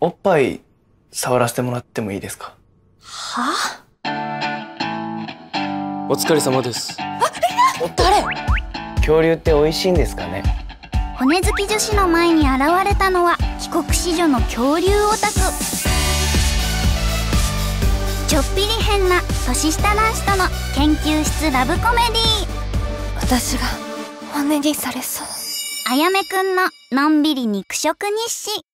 おっぱい触らせてもらってもいいですか？はあ？お疲れ様です。あ、誰？恐竜って美味しいんですかね？骨好き女子の前に現れたのは帰国子女の恐竜オタク。ちょっぴり変な年下男子との研究室ラブコメディー。私が骨にされそう。あやめくんののんびり肉食日誌。